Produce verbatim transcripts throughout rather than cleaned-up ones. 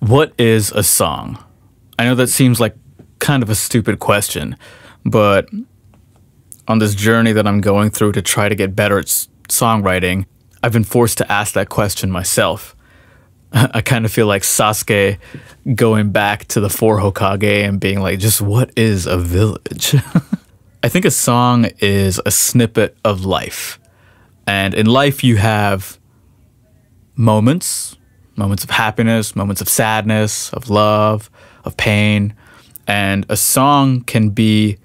What is a song? I know that seems like kind of a stupid question, but on this journey that I'm going through to try to get better at songwriting, I've been forced to ask that question myself. I kind of feel like Sasuke going back to the four Hokage and being like, just what is a village? I think a song is a snippet of life. And in life, you have moments, moments of happiness, moments of sadness, of love, of pain. And a song can be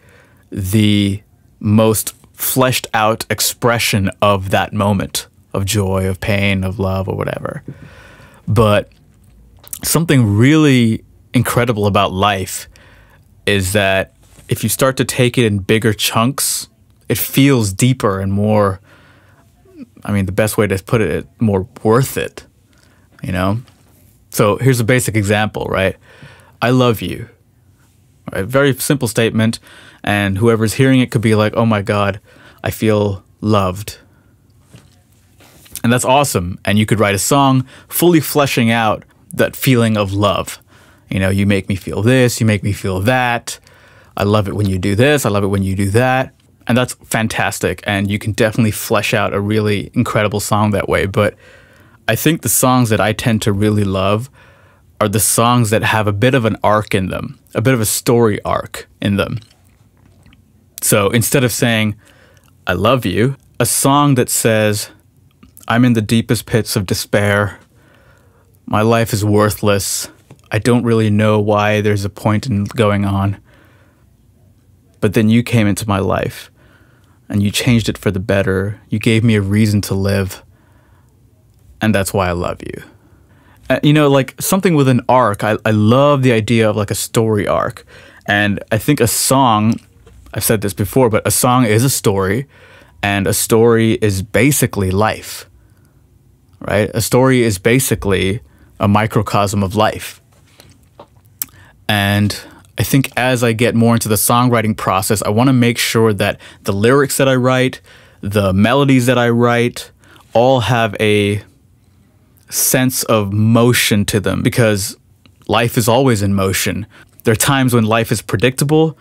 the most fleshed out expression of that moment, of joy, of pain, of love, or whatever. But something really incredible about life is that if you start to take it in bigger chunks, it feels deeper and more, I mean, the best way to put it, more worth it, you know? So here's a basic example, right? I love you. Right? Very simple statement, and whoever's hearing it could be like, oh my God, I feel loved. And that's awesome. And you could write a song fully fleshing out that feeling of love. You know, you make me feel this, you make me feel that. I love it when you do this, I love it when you do that. And that's fantastic. And you can definitely flesh out a really incredible song that way. But I think the songs that I tend to really love are the songs that have a bit of an arc in them, a bit of a story arc in them. So instead of saying, I love you, a song that says, I'm in the deepest pits of despair. My life is worthless. I don't really know why there's a point in going on. But then you came into my life and you changed it for the better. You gave me a reason to live. And that's why I love you. Uh, you know, like something with an arc. I, I love the idea of like a story arc. And I think a song, I've said this before, but a song is a story. And a story is basically life. Right? A story is basically a microcosm of life. And I think as I get more into the songwriting process, I want to make sure that the lyrics that I write, the melodies that I write, all have a sense of motion to them, because life is always in motion. There are times when life is predictable,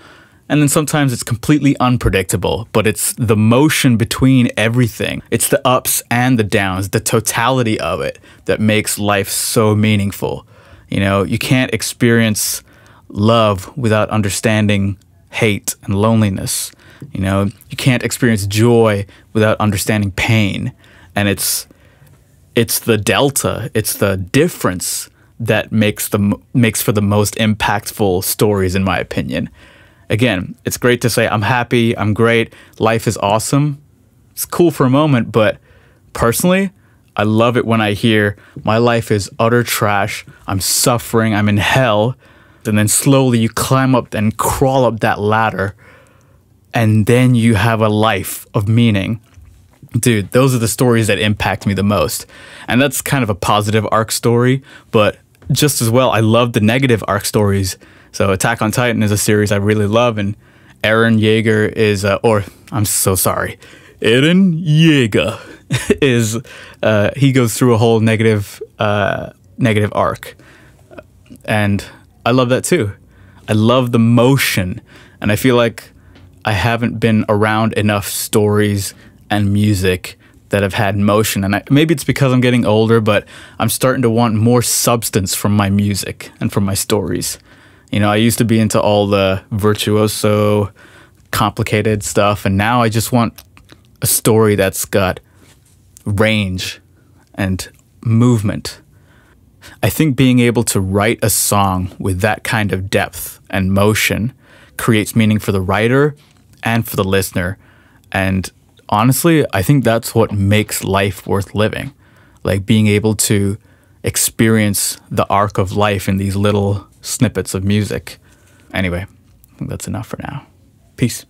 and then sometimes it's completely unpredictable, but it's the motion between everything. It's the ups and the downs, the totality of it that makes life so meaningful. You know, you can't experience love without understanding hate and loneliness. You know, you can't experience joy without understanding pain. And it's it's the delta, it's the difference that makes the makes for the most impactful stories, in my opinion. Again, it's great to say, I'm happy, I'm great, life is awesome. It's cool for a moment, but personally, I love it when I hear, my life is utter trash, I'm suffering, I'm in hell. And then slowly you climb up and crawl up that ladder, and then you have a life of meaning. Dude, those are the stories that impact me the most. And that's kind of a positive arc story, but just as well, I love the negative arc stories. So Attack on Titan is a series I really love, and Eren Yeager is, uh, or I'm so sorry, Eren Yeager is, uh, he goes through a whole negative, uh, negative arc. And I love that too. I love the motion, and I feel like I haven't been around enough stories and music that have had motion. And I, maybe it's because I'm getting older, but I'm starting to want more substance from my music and from my stories. You know, I used to be into all the virtuoso, complicated stuff, and now I just want a story that's got range and movement. I think being able to write a song with that kind of depth and motion creates meaning for the writer and for the listener. And honestly, I think that's what makes life worth living. Like being able to experience the arc of life in these little snippets of music. Anyway, I think that's enough for now. Peace.